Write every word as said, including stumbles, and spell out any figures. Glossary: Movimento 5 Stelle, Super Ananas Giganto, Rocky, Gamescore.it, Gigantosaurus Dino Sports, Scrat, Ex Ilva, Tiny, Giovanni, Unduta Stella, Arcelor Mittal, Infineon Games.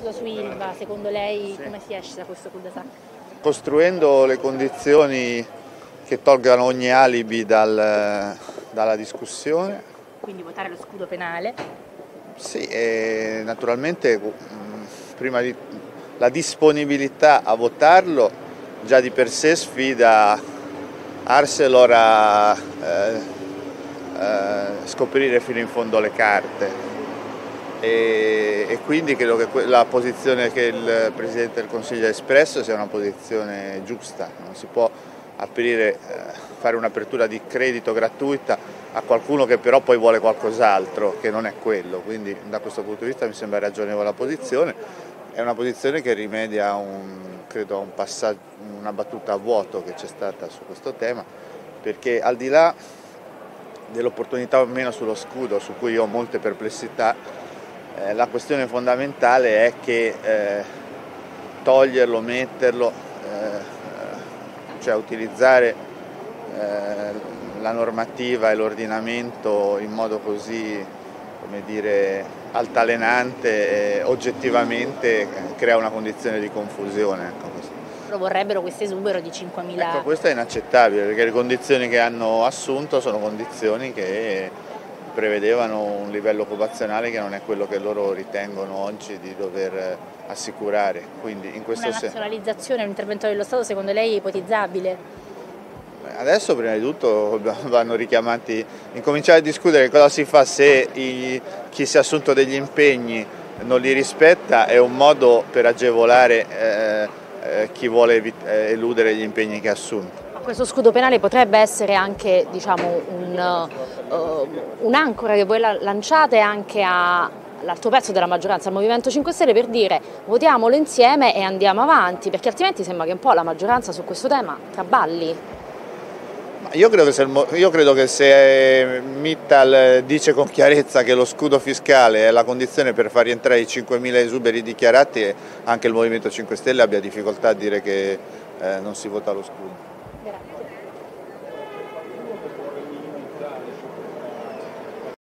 dibattito su Ilva, secondo lei come si esce da questo cul-de-sac? Costruendo le condizioni che tolgano ogni alibi dal, dalla discussione. Quindi votare lo scudo penale? Sì, e naturalmente prima di, la disponibilità a votarlo già di per sé sfida Arcelor a eh, eh, scoprire fino in fondo le carte. E, e quindi credo che la posizione che il Presidente del Consiglio ha espresso sia una posizione giusta, non si può aprire, fare un'apertura di credito gratuita a qualcuno che però poi vuole qualcos'altro, che non è quello, quindi da questo punto di vista mi sembra ragionevole la posizione, è una posizione che rimedia un, credo, un passaggio, una battuta a vuoto che c'è stata su questo tema, perché al di là dell'opportunità o meno sullo scudo, su cui io ho molte perplessità, la questione fondamentale è che eh, toglierlo, metterlo, eh, cioè utilizzare eh, la normativa e l'ordinamento in modo così, come dire, altalenante, eh, oggettivamente eh, crea una condizione di confusione. Ecco, vorrebbero questo esubero di cinquemila. Ecco, questo è inaccettabile perché le condizioni che hanno assunto sono condizioni che prevedevano un livello occupazionale che non è quello che loro ritengono oggi di dover assicurare. Quindi in questo senso, una nazionalizzazione, un intervento dello Stato secondo lei è ipotizzabile? Adesso prima di tutto vanno richiamati, incominciare a discutere cosa si fa se i, chi si è assunto degli impegni non li rispetta, è un modo per agevolare eh, eh, chi vuole eludere gli impegni che ha assunto. Questo scudo penale potrebbe essere anche, diciamo, un'ancora uh, un che voi lanciate anche all'altro pezzo della maggioranza, al Movimento cinque Stelle, per dire votiamolo insieme e andiamo avanti, perché altrimenti sembra che un po' la maggioranza su questo tema traballi. Io credo che se, io credo che se Mittal dice con chiarezza che lo scudo fiscale è la condizione per far rientrare i cinquemila esuberi dichiarati, anche il Movimento cinque Stelle abbia difficoltà a dire che eh, non si vota lo scudo. Grazie.